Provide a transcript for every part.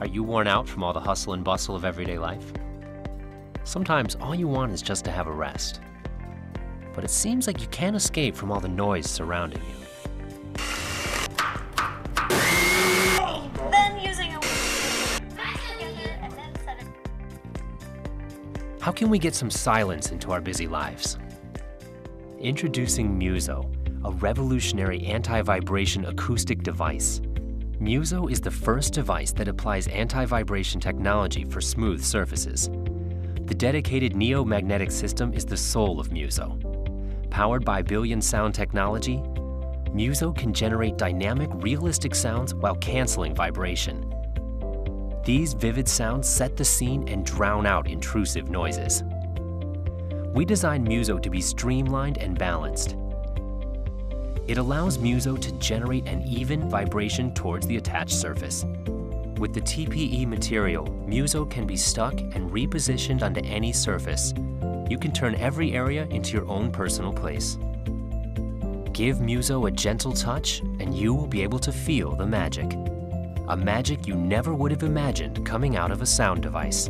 Are you worn out from all the hustle and bustle of everyday life? Sometimes all you want is just to have a rest. But it seems like you can't escape from all the noise surrounding you. How can we get some silence into our busy lives? Introducing Muzo, a revolutionary anti-vibration acoustic device. Muzo is the first device that applies anti-vibration technology for smooth surfaces. The dedicated neo-magnetic system is the soul of Muzo. Powered by Billion Sound technology, Muzo can generate dynamic, realistic sounds while canceling vibration. These vivid sounds set the scene and drown out intrusive noises. We designed Muzo to be streamlined and balanced. It allows Muzo to generate an even vibration towards the attached surface. With the TPE material, Muzo can be stuck and repositioned onto any surface. You can turn every area into your own personal place. Give Muzo a gentle touch and you will be able to feel the magic. A magic you never would have imagined coming out of a sound device.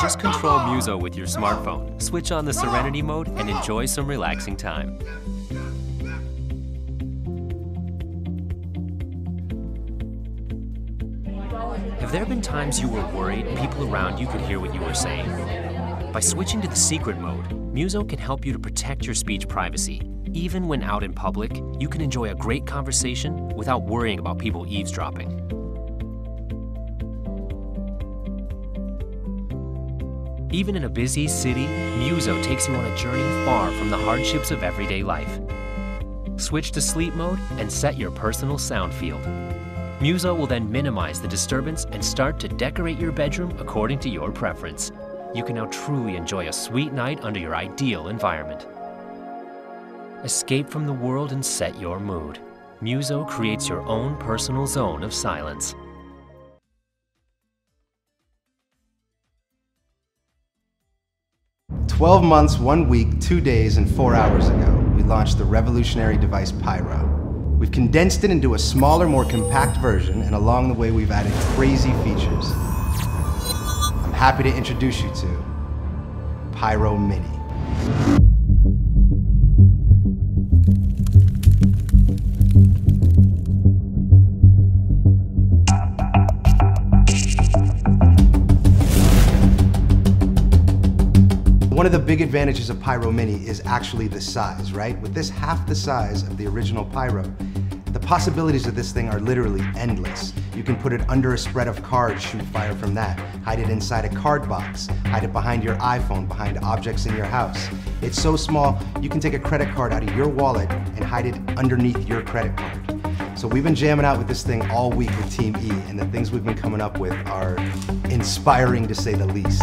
Just control Muzo with your smartphone, switch on the Serenity mode, and enjoy some relaxing time. Have there been times you were worried people around you could hear what you were saying? By switching to the secret mode, Muzo can help you to protect your speech privacy. Even when out in public, you can enjoy a great conversation without worrying about people eavesdropping. Even in a busy city, Muzo takes you on a journey far from the hardships of everyday life. Switch to sleep mode and set your personal sound field. Muzo will then minimize the disturbance and start to decorate your bedroom according to your preference. You can now truly enjoy a sweet night under your ideal environment. Escape from the world and set your mood. Muzo creates your own personal zone of silence. Twelve months, 1 week, 2 days, and 4 hours ago, we launched the revolutionary device Pyro. We've condensed it into a smaller, more compact version, and along the way we've added crazy features. I'm happy to introduce you to Pyro Mini. One of the big advantages of Pyro Mini is actually the size, right? With this half the size of the original Pyro, the possibilities of this thing are literally endless. You can put it under a spread of cards, shoot fire from that, hide it inside a card box, hide it behind your iPhone, behind objects in your house. It's so small, you can take a credit card out of your wallet and hide it underneath your credit card. So we've been jamming out with this thing all week with Team E, and the things we've been coming up with are inspiring to say the least.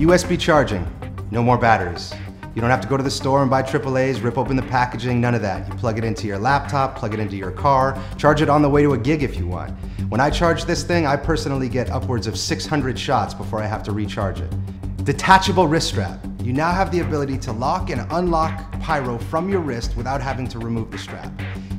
USB charging, no more batteries. You don't have to go to the store and buy AAAs, rip open the packaging, none of that. You plug it into your laptop, plug it into your car, charge it on the way to a gig if you want. When I charge this thing, I personally get upwards of 600 shots before I have to recharge it. Detachable wrist strap. You now have the ability to lock and unlock Pyro from your wrist without having to remove the strap.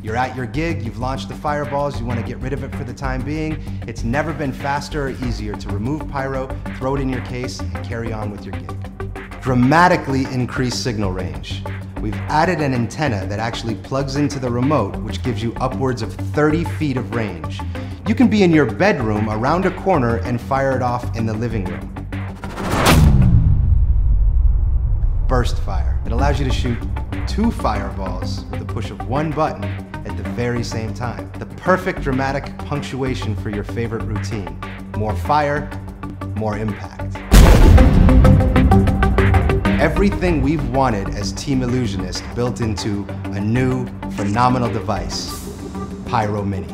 You're at your gig, you've launched the fireballs, you want to get rid of it for the time being. It's never been faster or easier to remove Pyro, throw it in your case, and carry on with your gig. Dramatically increased signal range. We've added an antenna that actually plugs into the remote, which gives you upwards of 30 feet of range. You can be in your bedroom around a corner and fire it off in the living room. Burst fire. It allows you to shoot 2 fireballs with the push of one button at the very same time. The perfect dramatic punctuation for your favorite routine. More fire, more impact. Everything we've wanted as Team Ellusionist built into a new, phenomenal device, Pyro Mini.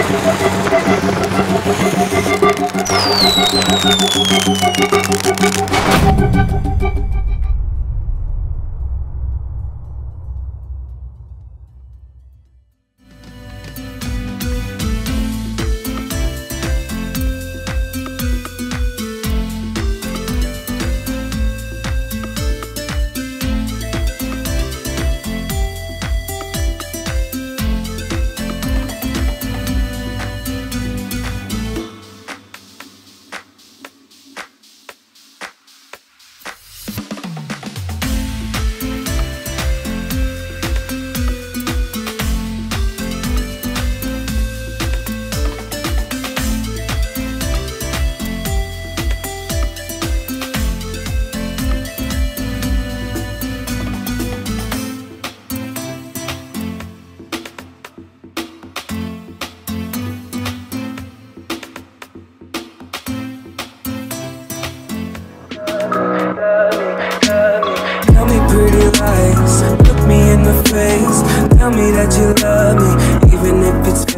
Tell me that you love me, even if it's